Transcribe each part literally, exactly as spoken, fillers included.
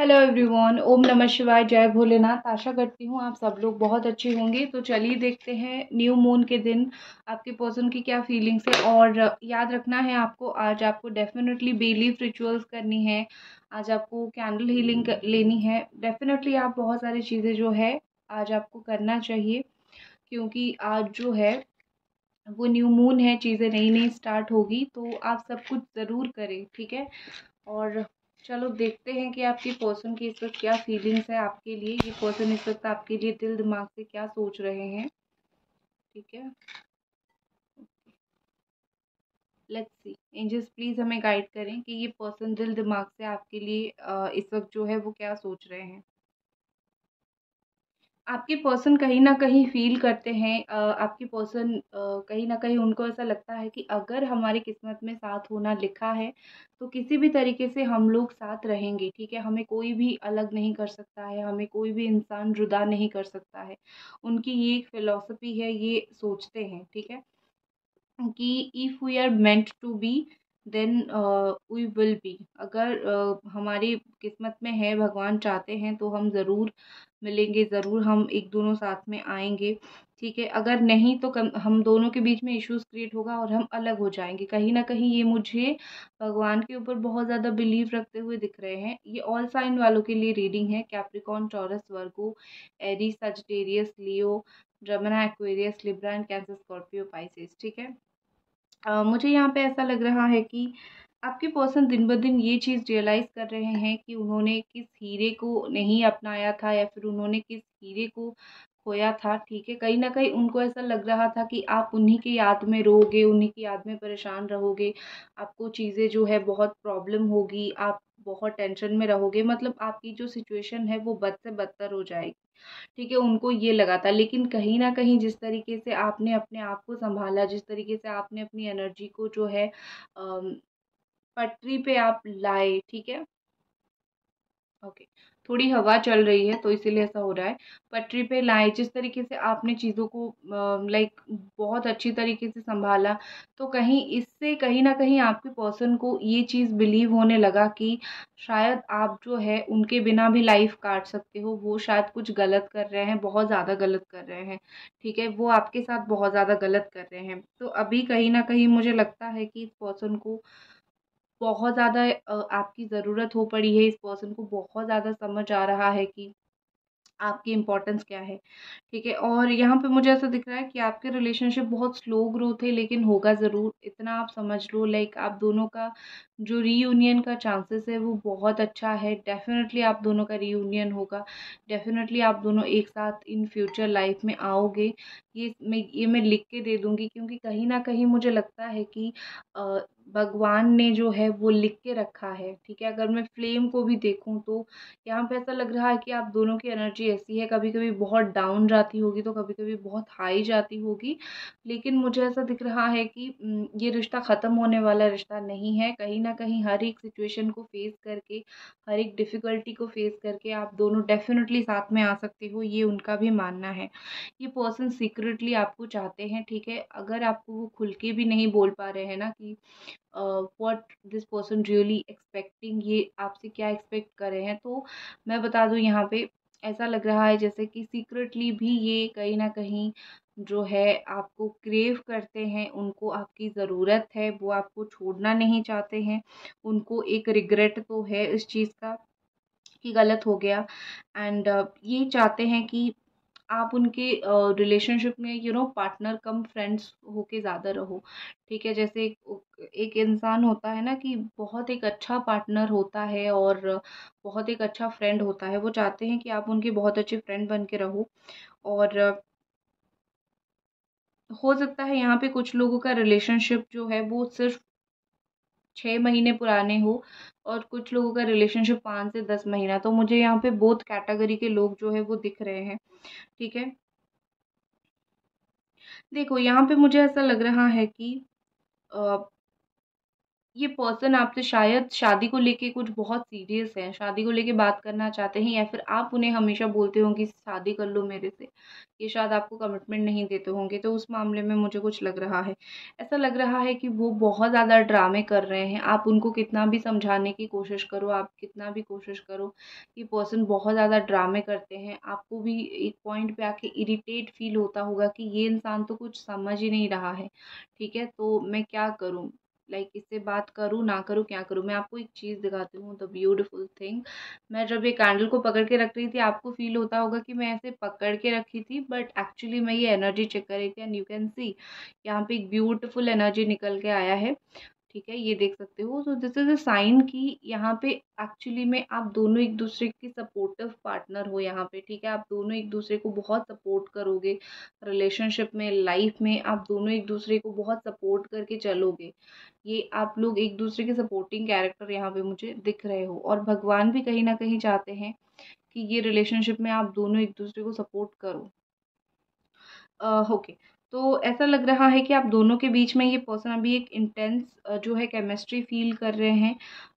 Hello everyone, ओम नमः शिवाय, जय भोलेनाथ। आशा करती हूँ आप सब लोग बहुत अच्छे होंगे। तो चलिए देखते हैं न्यू मून के दिन आपके पर्सन की क्या फीलिंग्स है। और याद रखना है आपको, आज आपको डेफिनेटली बिलीफ रिचुअल्स करनी है, आज आपको कैंडल हीलिंग लेनी है। डेफिनेटली आप बहुत सारी चीज़ें जो है आज आपको करना चाहिए, क्योंकि आज जो है वो न्यू मून है, चीज़ें नई नई स्टार्ट होगी। तो आप सब कुछ ज़रूर करें, ठीक है। और चलो देखते हैं कि आपके पर्सन की इस वक्त क्या फीलिंग्स है आपके लिए, ये पर्सन इस वक्त आपके लिए दिल दिमाग से क्या सोच रहे हैं, ठीक है। लेट्स सी, एंजल्स प्लीज़ हमें गाइड करें कि ये पर्सन दिल दिमाग से आपके लिए इस वक्त जो है वो क्या सोच रहे हैं। आपके पर्सन कहीं ना कहीं फील करते हैं, आपके पर्सन कहीं ना कहीं उनको ऐसा लगता है कि अगर हमारी किस्मत में साथ होना लिखा है तो किसी भी तरीके से हम लोग साथ रहेंगे, ठीक है। हमें कोई भी अलग नहीं कर सकता है, हमें कोई भी इंसान जुदा नहीं कर सकता है। उनकी ये एक फिलॉसफी है, ये सोचते हैं, ठीक है, कि if we are meant to be then we will be. अगर uh, हमारी किस्मत में है, भगवान चाहते हैं तो हम ज़रूर मिलेंगे, ज़रूर हम एक दोनों साथ में आएंगे, ठीक है। अगर नहीं तो कम, हम दोनों के बीच में इश्यूज़ क्रिएट होगा और हम अलग हो जाएंगे। कहीं ना कहीं ये मुझे भगवान के ऊपर बहुत ज़्यादा बिलीव रखते हुए दिख रहे हैं। ये ऑल साइन वालों के लिए रीडिंग है, Capricorn, Taurus, Virgo, Aries, Sagittarius, Leo, Gemini, Aquarius, Libra and Cancer, Scorpio, Pisces, ठीक है। Uh, मुझे यहाँ पे ऐसा लग रहा है कि आपके पर्सन दिन ब दिन ये चीज़ रियलाइज़ कर रहे हैं कि उन्होंने किस हीरे को नहीं अपनाया था या फिर उन्होंने किस हीरे को खोया था, ठीक है। कहीं ना कहीं उनको ऐसा लग रहा था कि आप उन्हीं की याद में रोगे, उन्हीं की याद में परेशान रहोगे, आपको चीज़ें जो है बहुत प्रॉब्लम होगी, आप बहुत टेंशन में रहोगे, मतलब आपकी जो सिचुएशन है वो बद से बदतर हो जाएगी, ठीक है। उनको ये लगा था। लेकिन कहीं ना कहीं जिस तरीके से आपने अपने आप को संभाला, जिस तरीके से आपने अपनी एनर्जी को जो है पटरी पे आप लाए, ठीक है। ओके, थोड़ी हवा चल रही है तो इसीलिए ऐसा हो रहा है। पटरी पे लाए, जिस तरीके से आपने चीज़ों को लाइक बहुत अच्छी तरीके से संभाला, तो कहीं इससे कहीं ना कहीं आपके पर्सन को ये चीज़ बिलीव होने लगा कि शायद आप जो है उनके बिना भी लाइफ काट सकते हो, वो शायद कुछ गलत कर रहे हैं, बहुत ज़्यादा गलत कर रहे हैं, ठीक है। वो आपके साथ बहुत ज़्यादा गलत कर रहे हैं। तो अभी कहीं ना कहीं मुझे लगता है कि इस पर्सन को बहुत ज़्यादा आपकी ज़रूरत हो पड़ी है। इस पर्सन को बहुत ज़्यादा समझ आ रहा है कि आपकी इम्पोर्टेंस क्या है, ठीक है। और यहाँ पे मुझे ऐसा दिख रहा है कि आपके रिलेशनशिप बहुत स्लो ग्रोथ है, लेकिन होगा ज़रूर, इतना आप समझ लो। लाइक आप दोनों का जो रीयूनियन का चांसेस है वो बहुत अच्छा है। डेफिनेटली आप दोनों का रीयूनियन होगा, डेफिनेटली आप दोनों एक साथ इन फ्यूचर लाइफ में आओगे। ये मैं ये मैं लिख के दे दूँगी, क्योंकि कहीं ना कहीं मुझे लगता है कि आ, भगवान ने जो है वो लिख के रखा है, ठीक है। अगर मैं फ्लेम को भी देखूं तो यहाँ पे ऐसा लग रहा है कि आप दोनों की एनर्जी ऐसी है, कभी कभी बहुत डाउन जाती होगी तो कभी कभी बहुत हाई जाती होगी, लेकिन मुझे ऐसा दिख रहा है कि ये रिश्ता ख़त्म होने वाला रिश्ता नहीं है। कहीं ना कहीं हर एक सिचुएशन को फेस करके, हर एक डिफ़िकल्टी को फेस करके आप दोनों डेफिनेटली साथ में आ सकते हो, ये उनका भी मानना है। ये पर्सन सीक्रेटली आपको चाहते हैं, ठीक है। अगर आपको वो खुल के भी नहीं बोल पा रहे हैं ना कि what this person really expecting, ये आपसे क्या एक्सपेक्ट कर रहे हैं, तो मैं बता दूं यहाँ पे ऐसा लग रहा है जैसे कि सीक्रेटली भी ये कहीं ना कहीं जो है आपको क्रेव करते हैं, उनको आपकी ज़रूरत है, वो आपको छोड़ना नहीं चाहते हैं। उनको एक रिग्रेट तो है इस चीज़ का कि गलत हो गया, एंड uh, ये चाहते हैं कि आप उनके रिलेशनशिप uh, में you know partner come friends होके ज़्यादा रहो, ठीक है। जैसे एक, एक इंसान होता है ना कि बहुत एक अच्छा पार्टनर होता है और बहुत एक अच्छा फ्रेंड होता है, वो चाहते हैं कि आप उनके बहुत अच्छे फ्रेंड बन के रहो। और हो सकता है यहाँ पे कुछ लोगों का रिलेशनशिप जो है वो सिर्फ छः महीने पुराने हो और कुछ लोगों का रिलेशनशिप पाँच से दस महीना, तो मुझे यहाँ पे बोथ कैटेगरी के लोग जो है वो दिख रहे हैं, ठीक है। देखो यहाँ पे मुझे ऐसा लग रहा है कि आ, ये पर्सन आपसे शायद शादी को लेके कुछ बहुत सीरियस है, शादी को लेके बात करना चाहते हैं, या फिर आप उन्हें हमेशा बोलते होंगे शादी कर लो मेरे से, ये शायद आपको कमिटमेंट नहीं देते होंगे। तो उस मामले में मुझे कुछ लग रहा है, ऐसा लग रहा है कि वो बहुत ज़्यादा ड्रामे कर रहे हैं। आप उनको कितना भी समझाने की कोशिश करो, आप कितना भी कोशिश करो, ये पर्सन बहुत ज़्यादा ड्रामे करते हैं। आपको भी एक पॉइंट पर आके इरिटेट फील होता होगा कि ये इंसान तो कुछ समझ ही नहीं रहा है, ठीक है, तो मैं क्या करूँ, लाइक like, इससे बात करूँ ना करूँ, क्या करूँ। मैं आपको एक चीज़ दिखाती हूँ, द ब्यूटीफुल थिंग। मैं जब ये कैंडल को पकड़ के रख रही थी, आपको फील होता होगा कि मैं ऐसे पकड़ के रखी थी, बट एक्चुअली मैं ये एनर्जी चेक कर रही थी, एंड यू कैन सी यहाँ पे एक ब्यूटीफुल एनर्जी निकल के आया है, ठीक है, ये देख सकते हो। So this is a sign कि यहाँ पे एक्चुअली में आप दोनों एक दूसरे के सपोर्टिव पार्टनर हो यहाँ पे, ठीक है। आप दोनों एक दूसरे को बहुत सपोर्ट करोगे रिलेशनशिप में, लाइफ में आप दोनों एक दूसरे को बहुत सपोर्ट करके चलोगे। ये आप लोग एक दूसरे के सपोर्टिंग कैरेक्टर यहाँ पे मुझे दिख रहे हो, और भगवान भी कहीं ना कहीं चाहते हैं कि ये रिलेशनशिप में आप दोनों एक दूसरे को सपोर्ट करो। Okay uh, okay. तो ऐसा लग रहा है कि आप दोनों के बीच में ये पर्सन अभी एक इंटेंस जो है केमिस्ट्री फील कर रहे हैं।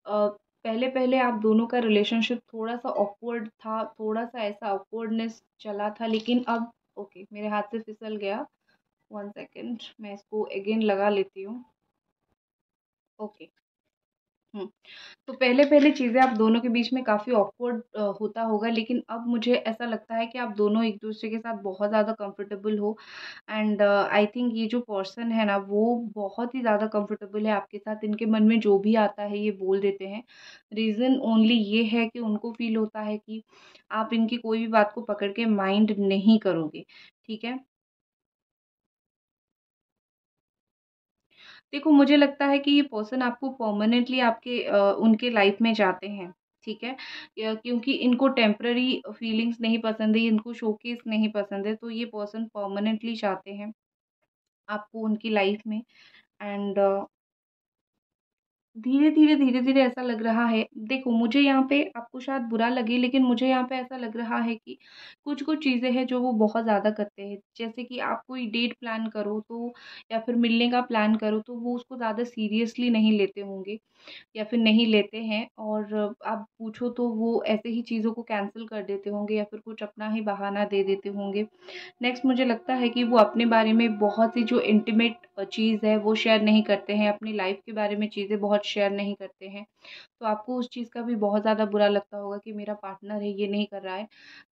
पहले पहले आप दोनों का रिलेशनशिप थोड़ा सा ऑकवर्ड था, थोड़ा सा ऐसा ऑकवर्डनेस चला था, लेकिन अब ओके मेरे हाथ से फिसल गया, वन सेकेंड मैं इसको अगेन लगा लेती हूँ। ओके तो पहले पहले चीज़ें आप दोनों के बीच में काफ़ी ऑकवर्ड होता होगा, लेकिन अब मुझे ऐसा लगता है कि आप दोनों एक दूसरे के साथ बहुत ज़्यादा कंफर्टेबल हो। एंड आई थिंक ये जो पर्सन है ना, वो बहुत ही ज़्यादा कंफर्टेबल है आपके साथ। इनके मन में जो भी आता है ये बोल देते हैं। रीज़न ओनली ये है कि उनको फील होता है कि आप इनकी कोई भी बात को पकड़ के माइंड नहीं करोगे, ठीक है। देखो, मुझे लगता है कि ये पर्सन आपको परमानेंटली आपके आ, उनके लाइफ में जाते हैं, ठीक है, क्योंकि इनको टेम्पररी फीलिंग्स नहीं पसंद है, इनको शोकेस नहीं पसंद है। तो ये पर्सन परमानेंटली चाहते हैं आपको उनकी लाइफ में। एंड धीरे धीरे धीरे धीरे ऐसा लग रहा है, देखो मुझे यहाँ पे आपको शायद बुरा लगे, लेकिन मुझे यहाँ पे ऐसा लग रहा है कि कुछ कुछ चीज़ें हैं जो वो बहुत ज़्यादा करते हैं। जैसे कि आप कोई डेट प्लान करो तो, या फिर मिलने का प्लान करो, तो वो उसको ज़्यादा सीरियसली नहीं लेते होंगे या फिर नहीं लेते हैं। और आप पूछो तो वो ऐसे ही चीज़ों को कैंसिल कर देते होंगे या फिर कुछ अपना ही बहाना दे देते होंगे। नेक्स्ट, मुझे लगता है कि वो अपने बारे में बहुत सी जो इंटीमेट चीज़ है वो शेयर नहीं करते हैं, अपनी लाइफ के बारे में चीज़ें बहुत शेयर नहीं करते हैं। तो आपको उस चीज़ का भी बहुत ज़्यादा बुरा लगता होगा कि मेरा पार्टनर है ये नहीं कर रहा है।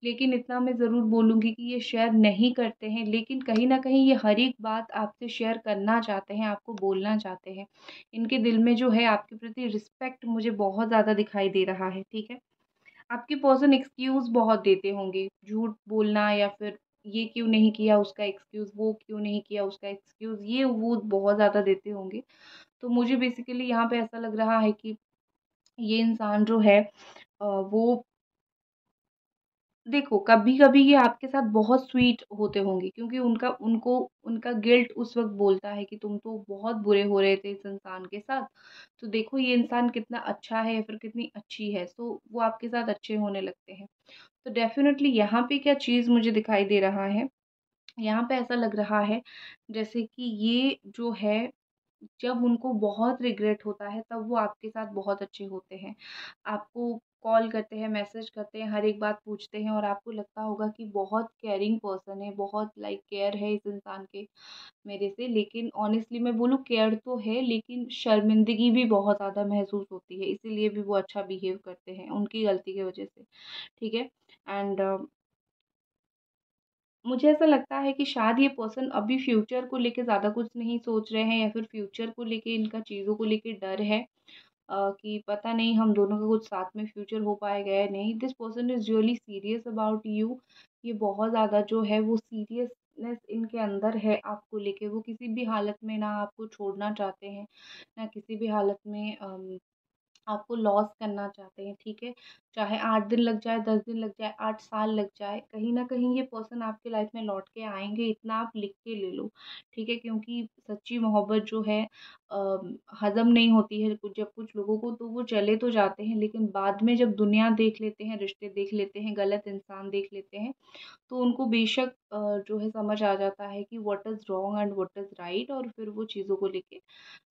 लेकिन इतना मैं ज़रूर बोलूँगी कि ये शेयर नहीं करते हैं, लेकिन कहीं ना कहीं ये हर एक बात आपसे शेयर करना चाहते हैं, आपको बोलना चाहते हैं। इनके दिल में जो है आपके प्रति रिस्पेक्ट मुझे बहुत ज़्यादा दिखाई दे रहा है, ठीक है। आपके पर्सन एक्सक्यूज़ बहुत देते होंगे, झूठ बोलना, या फिर ये क्यों नहीं किया उसका एक्सक्यूज़, वो क्यों नहीं किया उसका एक्सक्यूज़, ये वो बहुत ज़्यादा देते होंगे। तो मुझे बेसिकली यहाँ पे ऐसा लग रहा है कि ये इंसान जो है वो, देखो कभी कभी ये आपके साथ बहुत स्वीट होते होंगे, क्योंकि उनका उनको उनका गिल्ट उस वक्त बोलता है कि तुम तो बहुत बुरे हो रहे थे इस इंसान के साथ। तो देखो ये इंसान कितना अच्छा है या फिर कितनी अच्छी है, तो वो आपके साथ अच्छे होने लगते हैं। तो डेफिनेटली यहाँ पे क्या चीज़ मुझे दिखाई दे रहा है, यहाँ पे ऐसा लग रहा है जैसे कि ये जो है जब उनको बहुत रिग्रेट होता है तब वो आपके साथ बहुत अच्छे होते हैं। आपको कॉल करते हैं, मैसेज करते हैं, हर एक बात पूछते हैं, और आपको लगता होगा कि बहुत केयरिंग पर्सन है, बहुत लाइक केयर है इस इंसान के मेरे से। लेकिन ऑनेस्टली मैं बोलूँ केयर तो है, लेकिन शर्मिंदगी भी बहुत ज़्यादा महसूस होती है, इसीलिए भी वो अच्छा बिहेव करते हैं उनकी गलती की वजह से, ठीक है। एंड मुझे ऐसा लगता है कि शायद ये पर्सन अभी फ्यूचर को लेके ज़्यादा कुछ नहीं सोच रहे हैं, या फिर फ्यूचर को लेके इनका चीज़ों को लेके डर है Uh, कि पता नहीं हम दोनों का कुछ साथ में फ्यूचर हो पाएगा या नहीं। This person is really serious about you. ये बहुत ज़्यादा जो है वो सीरियसनेस इनके अंदर है आपको लेके। वो किसी भी हालत में ना आपको छोड़ना चाहते हैं, ना किसी भी हालत में um, आपको लॉस करना चाहते हैं, ठीक है। चाहे आठ दिन लग जाए, दस दिन लग जाए, आठ साल लग जाए, कहीं ना कहीं ये पर्सन आपके लाइफ में लौट के आएंगे, इतना आप लिख के ले लो, ठीक है। क्योंकि सच्ची मोहब्बत जो है हज़म नहीं होती है कुछ जब कुछ लोगों को, तो वो चले तो जाते हैं, लेकिन बाद में जब दुनिया देख लेते हैं, रिश्ते देख लेते हैं, गलत इंसान देख लेते हैं, तो उनको बेशक जो है समझ आ जाता है कि what is wrong and what is right, और फिर वो चीज़ों को लेके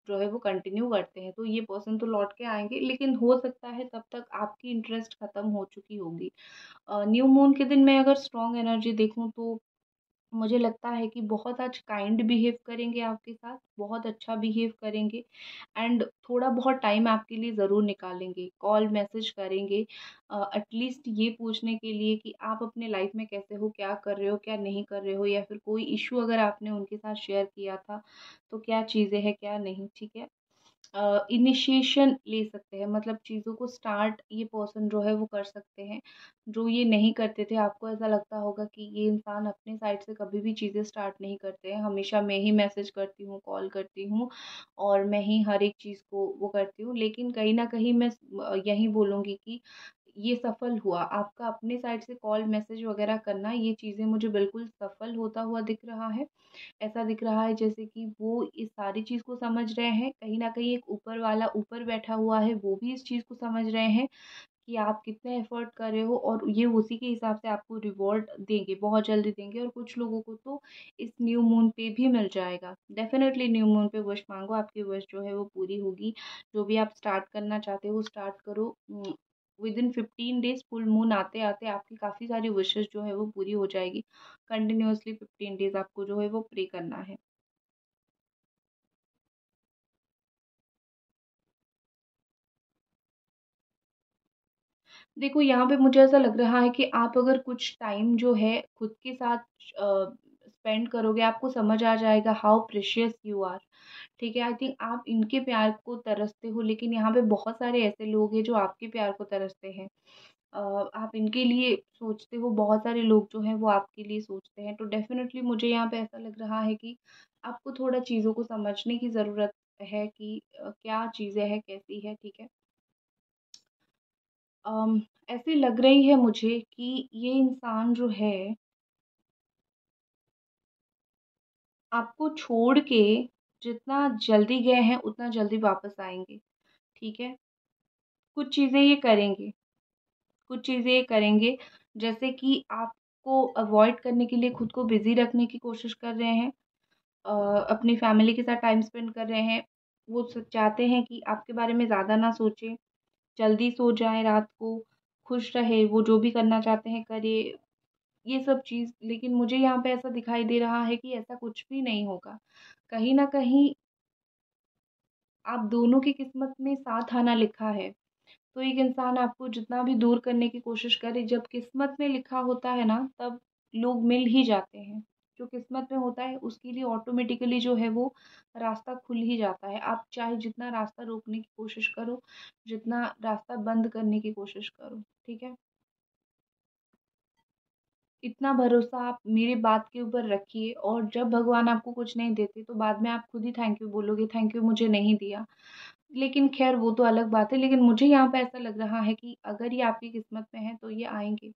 जो है वो कंटिन्यू करते हैं, तो ये पर्सन तो लौट के आएंगे, लेकिन हो सकता है तब तक आपकी इंटरेस्ट ख़त्म हो चुकी होगी। न्यू मून के दिन मैं अगर स्ट्रॉन्ग एनर्जी देखूँ तो मुझे लगता है कि बहुत आज काइंड बिहेव करेंगे आपके साथ, बहुत अच्छा बिहेव करेंगे एंड थोड़ा बहुत टाइम आपके लिए ज़रूर निकालेंगे, कॉल मैसेज करेंगे एटलीस्ट ये पूछने के लिए कि आप अपने लाइफ में कैसे हो, क्या कर रहे हो, क्या नहीं कर रहे हो, या फिर कोई इशू अगर आपने उनके साथ शेयर किया था तो क्या चीज़ें हैं क्या नहीं, ठीक है। इनिशिएशन uh, ले सकते हैं, मतलब चीज़ों को स्टार्ट ये पर्सन जो है वो कर सकते हैं, जो ये नहीं करते थे। आपको ऐसा लगता होगा कि ये इंसान अपने साइड से कभी भी चीज़ें स्टार्ट नहीं करते हैं, हमेशा मैं ही मैसेज करती हूँ, कॉल करती हूँ और मैं ही हर एक चीज़ को वो करती हूँ, लेकिन कहीं ना कहीं मैं यही बोलूँगी कि ये सफल हुआ। आपका अपने साइड से कॉल मैसेज वगैरह करना, ये चीज़ें मुझे बिल्कुल सफल होता हुआ दिख रहा है। ऐसा दिख रहा है जैसे कि वो इस सारी चीज़ को समझ रहे हैं, कहीं ना कहीं एक ऊपर वाला ऊपर बैठा हुआ है वो भी इस चीज़ को समझ रहे हैं कि आप कितने एफर्ट कर रहे हो, और ये उसी के हिसाब से आपको रिवॉर्ड देंगे, बहुत जल्दी देंगे। और कुछ लोगों को तो इस न्यू मून पे भी मिल जाएगा। डेफिनेटली न्यू मून पे विश मांगो, आपकी विश जो है वो पूरी होगी, जो भी आप स्टार्ट करना चाहते हो स्टार्ट करो। Within fifteen days full moon आते आते आपकी काफ़ी सारी विशेज़ जो है वो पूरी हो जाएगी। कंटिन्यूसली फिफ्टीन डेज आपको जो है वो प्रे करना है। देखो यहाँ पे मुझे ऐसा लग रहा है कि आप अगर कुछ टाइम जो है खुद के साथ आ, स्पेंड करोगे, आपको समझ आ जाएगा हाउ प्रेशियस यू आर, ठीक है। आई थिंक आप इनके प्यार को तरसते हो, लेकिन यहाँ पे बहुत सारे ऐसे लोग हैं जो आपके प्यार को तरसते हैं। आप इनके लिए सोचते हो, बहुत सारे लोग जो हैं वो आपके लिए सोचते हैं। तो डेफिनेटली मुझे यहाँ पे ऐसा लग रहा है कि आपको थोड़ा चीज़ों को समझने की ज़रूरत है कि क्या चीज़ें हैं, कैसी है, ठीक है। um, ऐसे लग रही है मुझे कि ये इंसान जो है आपको छोड़ के जितना जल्दी गए हैं उतना जल्दी वापस आएंगे, ठीक है। कुछ चीज़ें ये करेंगे, कुछ चीज़ें ये करेंगे जैसे कि आपको अवॉइड करने के लिए खुद को बिज़ी रखने की कोशिश कर रहे हैं, अपनी फैमिली के साथ टाइम स्पेंड कर रहे हैं। वो चाहते हैं कि आपके बारे में ज़्यादा ना सोचें, जल्दी सो जाए, रात को खुश रहे, वो जो भी करना चाहते हैं करे, ये सब चीज़। लेकिन मुझे यहाँ पे ऐसा दिखाई दे रहा है कि ऐसा कुछ भी नहीं होगा। कहीं ना कहीं आप दोनों की किस्मत में साथ आना लिखा है, तो एक इंसान आपको जितना भी दूर करने की कोशिश करे, जब किस्मत में लिखा होता है ना तब लोग मिल ही जाते हैं। जो किस्मत में होता है उसके लिए ऑटोमेटिकली जो है वो रास्ता खुल ही जाता है। आप चाहे जितना रास्ता रोकने की कोशिश करो, जितना रास्ता बंद करने की कोशिश करो, ठीक है। इतना भरोसा आप मेरे बात के ऊपर रखिए, और जब भगवान आपको कुछ नहीं देते तो बाद में आप खुद ही थैंक यू बोलोगे, थैंक यू मुझे नहीं दिया। लेकिन खैर वो तो अलग बात है। लेकिन मुझे यहाँ पे ऐसा लग रहा है कि अगर ये आपकी किस्मत में है तो ये आएंगे।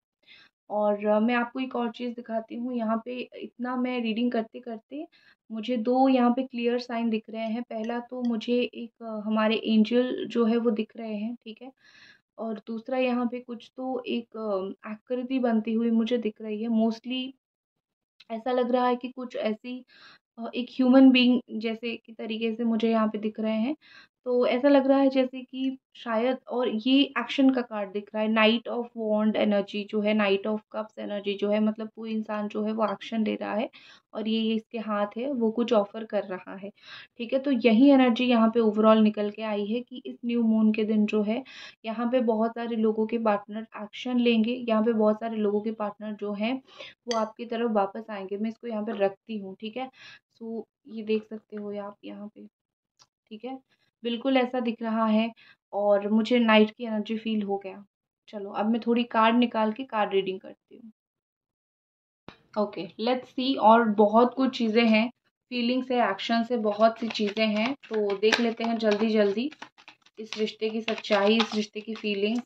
और मैं आपको एक और चीज़ दिखाती हूँ। यहाँ पे इतना मैं रीडिंग करते करते मुझे दो यहाँ पे क्लियर साइन दिख रहे हैं। पहला तो मुझे एक हमारे एंजल जो है वो दिख रहे हैं, ठीक है। और दूसरा यहाँ पे कुछ तो एक आकृति बनती हुई मुझे दिख रही है। मोस्टली ऐसा लग रहा है कि कुछ ऐसी एक ह्यूमन बीइंग जैसे कि तरीके से मुझे यहाँ पे दिख रहे हैं। तो ऐसा लग रहा है जैसे कि शायद, और ये एक्शन का कार्ड दिख रहा है, नाइट ऑफ वॉन्ड एनर्जी जो है, नाइट ऑफ कप्स एनर्जी जो है, मतलब कोई इंसान जो है वो एक्शन ले रहा है और ये ये इसके हाथ है, वो कुछ ऑफर कर रहा है, ठीक है। तो यही एनर्जी यहाँ पे ओवरऑल निकल के आई है कि इस न्यू मून के दिन जो है यहाँ पे बहुत सारे लोगों के पार्टनर एक्शन लेंगे, यहाँ पे बहुत सारे लोगों के पार्टनर जो हैं वो आपकी तरफ वापस आएंगे। मैं इसको यहाँ पर रखती हूँ, ठीक है। सो ये देख सकते हो आप यहाँ पे, ठीक है, बिल्कुल ऐसा दिख रहा है। और मुझे नाइट की एनर्जी फील हो गया। चलो अब मैं थोड़ी कार्ड निकाल के कार्ड रीडिंग करती हूँ। Okay, let's see. और बहुत कुछ चीज़ें हैं, फीलिंग्स है, एक्शन से बहुत सी चीज़ें हैं। तो देख लेते हैं जल्दी जल्दी इस रिश्ते की सच्चाई, इस रिश्ते की feelings.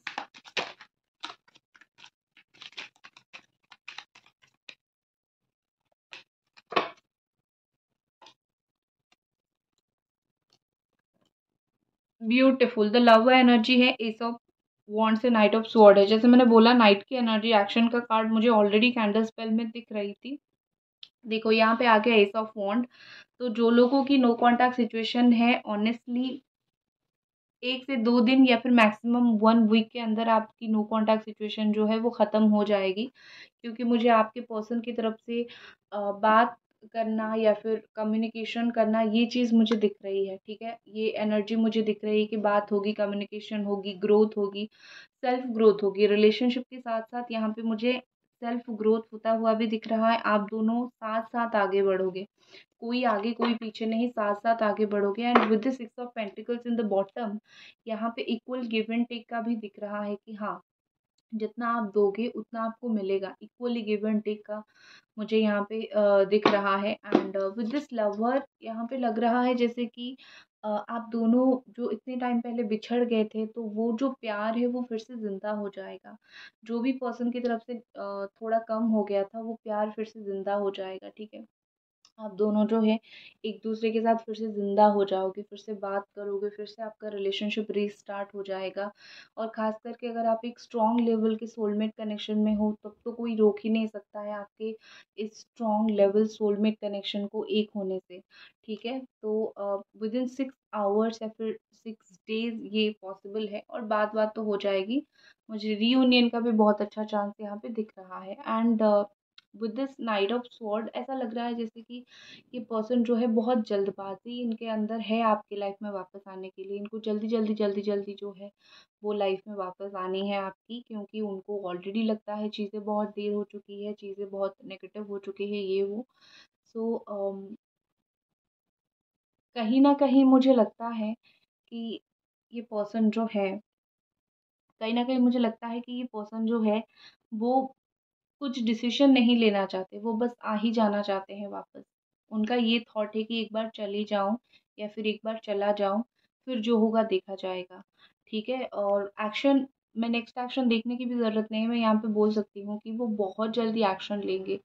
Beautiful the lover energy है, एस ऑफ वॉन्ड से नाइट ऑफ स्वॉर्ड है। जैसे मैंने बोला नाइट की एनर्जी, एक्शन का कार्ड मुझे ऑलरेडी कैंडल स्पेल में दिख रही थी। देखो यहाँ पे आ गया एस ऑफ वॉन्ड। तो जो लोगों की नो कॉन्टैक्ट सिचुएशन है, ऑनेस्टली एक से दो दिन या फिर मैक्सिमम वन वीक के अंदर आपकी नो कॉन्टैक्ट सिचुएशन जो है वो ख़त्म हो जाएगी, क्योंकि मुझे आपके पर्सन की तरफ से बात करना या फिर कम्युनिकेशन करना ये चीज़ मुझे दिख रही है। ठीक है, ये एनर्जी मुझे दिख रही है कि बात होगी, कम्युनिकेशन होगी, ग्रोथ होगी, सेल्फ ग्रोथ होगी। रिलेशनशिप के साथ साथ यहाँ पे मुझे सेल्फ ग्रोथ होता हुआ भी दिख रहा है। आप दोनों साथ साथ आगे बढ़ोगे, कोई आगे कोई पीछे नहीं, साथ साथ आगे बढ़ोगे। And with the six of pentacles in the bottom, यहाँ पे इक्वल गिव एंड टेक का भी दिख रहा है कि हाँ, जितना आप दोगे उतना आपको मिलेगा। इक्वली गिव एंड टेक का मुझे यहाँ पे uh, दिख रहा है। एंड विद दिस लवर यहाँ पे लग रहा है जैसे कि uh, आप दोनों जो इतने टाइम पहले बिछड़ गए थे, तो वो जो प्यार है वो फिर से ज़िंदा हो जाएगा। जो भी पर्सन की तरफ से uh, थोड़ा कम हो गया था, वो प्यार फिर से ज़िंदा हो जाएगा। ठीक है, आप दोनों जो है एक दूसरे के साथ फिर से ज़िंदा हो जाओगे, फिर से बात करोगे, फिर से आपका रिलेशनशिप रीस्टार्ट हो जाएगा। और ख़ास करके अगर आप एक स्ट्रॉन्ग लेवल के सोलमेट कनेक्शन में हो, तब तो कोई रोक ही नहीं सकता है आपके इस स्ट्रॉन्ग लेवल सोलमेट कनेक्शन को एक होने से। ठीक है, तो विद इन सिक्स आवर्स या फिर सिक्स डेज ये पॉसिबल है। और बात बात तो हो जाएगी, मुझे रीयूनियन का भी बहुत अच्छा चांस यहाँ पे दिख रहा है। And with this knight of sword ऐसा लग रहा है जैसे कि ये पर्सन जो है बहुत जल्दबाजी इनके अंदर है आपके लाइफ में वापस आने के लिए। इनको जल्दी जल्दी जल्दी जल्दी जो है वो लाइफ में वापस आनी है आपकी, क्योंकि उनको ऑलरेडी लगता है चीज़ें बहुत देर हो चुकी है, चीज़ें बहुत नेगेटिव हो चुकी है, ये वो। सो so, um, कहीं ना कहीं मुझे लगता है कि ये पर्सन जो है कहीं ना कहीं मुझे लगता है कि ये पर्सन जो है वो कुछ डिसीजन नहीं लेना चाहते, वो बस आ ही जाना चाहते हैं वापस। उनका ये थॉट है कि एक बार चली जाऊं या फिर एक बार चला जाऊं, फिर जो होगा देखा जाएगा। ठीक है, और एक्शन मैं नेक्स्ट एक्शन देखने की भी ज़रूरत नहीं है। मैं यहाँ पे बोल सकती हूँ कि वो बहुत जल्दी एक्शन लेंगे।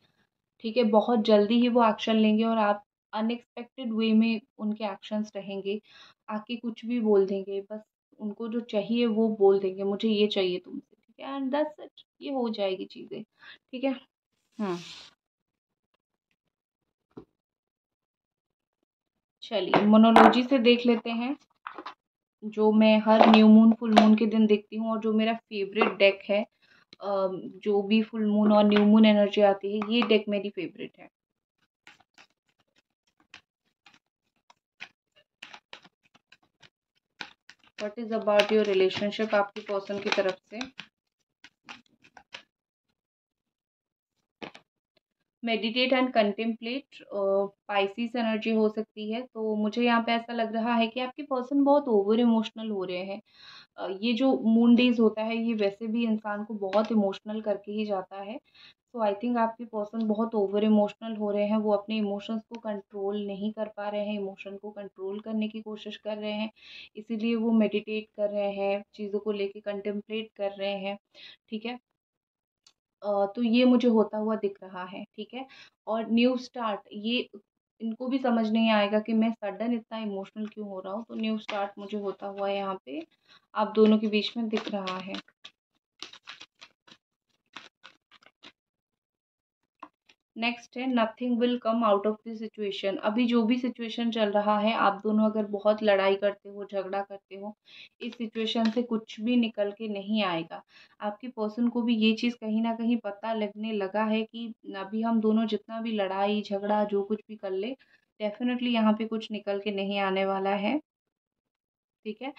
ठीक है, बहुत जल्दी ही वो एक्शन लेंगे और आप अनएक्सपेक्टेड वे में उनके एक्शंस रहेंगे। आके कुछ भी बोल देंगे, बस उनको जो चाहिए वो बोल देंगे, मुझे ये चाहिए तुमसे। एंड दैट्स इट, ये हो जाएगी चीज़ें। ठीक है, हाँ चलिए मोनोलॉजी से देख लेते हैं, जो मैं हर न्यू मून फुल मून के दिन देखती हूँ और जो मेरा फेवरेट डेक है। जो भी फुल मून और न्यू मून एनर्जी आती है, ये डेक मेरी फेवरेट है। What is about your relationship, आपकी पर्सन की तरफ से meditate and contemplate. Pisces energy हो सकती है। तो मुझे यहाँ पे ऐसा लग रहा है कि आपके पर्सन बहुत ओवर इमोशनल हो रहे हैं। uh, ये जो मून डेज होता है ये वैसे भी इंसान को बहुत इमोशनल करके ही जाता है। सो आई थिंक आपके पर्सन बहुत ओवर इमोशनल हो रहे हैं। वो अपने इमोशंस को कंट्रोल नहीं कर पा रहे हैं, इमोशन को कंट्रोल करने की कोशिश कर रहे हैं, इसीलिए वो मेडिटेट कर रहे हैं, चीज़ों को लेके कंटेम्पलेट कर रहे हैं। ठीक है, तो ये मुझे होता हुआ दिख रहा है। ठीक है, और न्यू स्टार्ट, ये इनको भी समझ नहीं आएगा कि मैं सडन इतना इमोशनल क्यों हो रहा हूँ। तो न्यू स्टार्ट मुझे होता हुआ यहाँ पे आप दोनों के बीच में दिख रहा है। नेक्स्ट है nothing will come out of this situation. अभी जो भी सिचुएशन चल रहा है, आप दोनों अगर बहुत लड़ाई करते हो, झगड़ा करते हो, इस सिचुएशन से कुछ भी निकल के नहीं आएगा। आपके पर्सन को भी ये चीज़ कहीं ना कहीं पता लगने लगा है कि अभी हम दोनों जितना भी लड़ाई झगड़ा जो कुछ भी कर ले, डेफिनेटली यहाँ पे कुछ निकल के नहीं आने वाला है। ठीक है,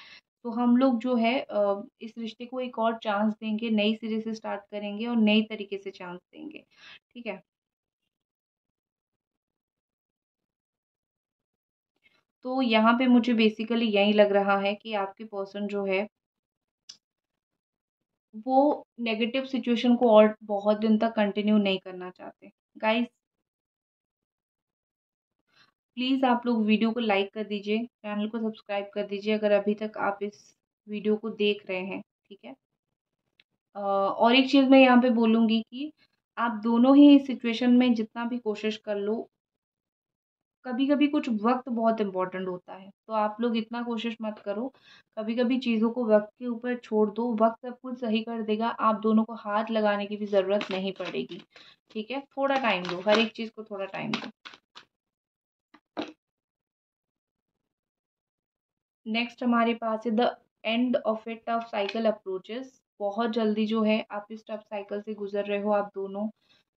तो हम लोग जो है इस रिश्ते को एक और चांस देंगे, नई सिरे से स्टार्ट करेंगे और नई तरीके से चांस देंगे। ठीक है, तो यहाँ पे मुझे बेसिकली यही लग रहा है कि आपके पर्सन जो है वो नेगेटिव सिचुएशन को और बहुत दिन तक कंटिन्यू नहीं करना चाहते। गाइस प्लीज़ आप लोग वीडियो को लाइक कर दीजिए, चैनल को सब्सक्राइब कर दीजिए अगर अभी तक आप इस वीडियो को देख रहे हैं। ठीक है, और एक चीज़ मैं यहाँ पे बोलूँगी कि आप दोनों ही इस सिचुएशन में जितना भी कोशिश कर लो, कभी कभी कुछ वक्त बहुत इम्पॉर्टेंट होता है, तो आप लोग इतना कोशिश मत करो, कभी कभी चीज़ों को वक्त के ऊपर छोड़ दो, वक्त सब कुछ सही कर देगा, आप दोनों को हाथ लगाने की भी ज़रूरत नहीं पड़ेगी। ठीक है, थोड़ा टाइम दो, हर एक चीज़ को थोड़ा टाइम दो। नेक्स्ट हमारे पास है the end of a tough cycle approaches. बहुत जल्दी जो है आप इस टफ साइकिल से गुजर रहे हो, आप दोनों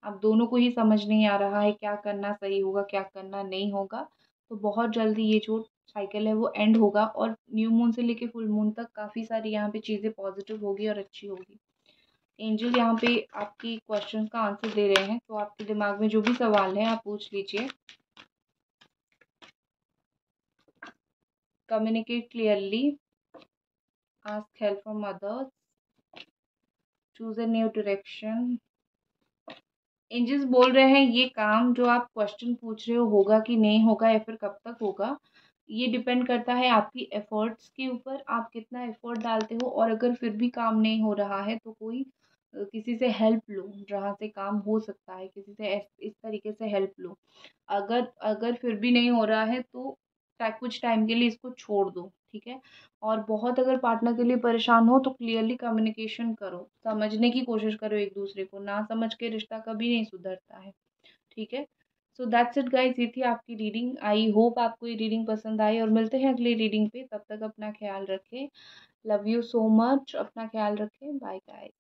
आप दोनों को ही समझ नहीं आ रहा है क्या करना सही होगा क्या करना नहीं होगा, तो बहुत जल्दी ये जो साइकिल है वो एंड होगा और न्यू मून से लेके फुल मून तक काफ़ी सारी यहाँ पे चीज़ें पॉजिटिव होगी और अच्छी होगी। एंजल यहाँ पे आपकी क्वेश्चन का आंसर दे रहे हैं, तो आपके दिमाग में जो भी सवाल है आप पूछ लीजिए। Communicate clearly, ask help from others, choose a new direction. Angels बोल रहे हैं ये काम जो आप क्वेश्चन पूछ रहे हो होगा कि नहीं होगा या फिर कब तक होगा, ये डिपेंड करता है आपकी एफर्ट्स के ऊपर, आप कितना एफर्ट डालते हो, और अगर फिर भी काम नहीं हो रहा है तो कोई किसी से हेल्प लो, जहाँ से काम हो सकता है किसी से इस तरीके से हेल्प लो। अगर अगर फिर भी नहीं हो रहा है तो कुछ टाइम के लिए इसको छोड़ दो। ठीक है, और बहुत अगर पार्टनर के लिए परेशान हो तो क्लियरली कम्युनिकेशन करो, समझने की कोशिश करो एक दूसरे को, ना समझ के रिश्ता कभी नहीं सुधरता है। ठीक है, सो दैट्स इट गाइस, ये थी आपकी रीडिंग। आई होप आपको ये रीडिंग पसंद आई, और मिलते हैं अगली रीडिंग पे। तब तक अपना ख्याल रखें, लव यू सो मच, अपना ख्याल रखें, बाय गाइस।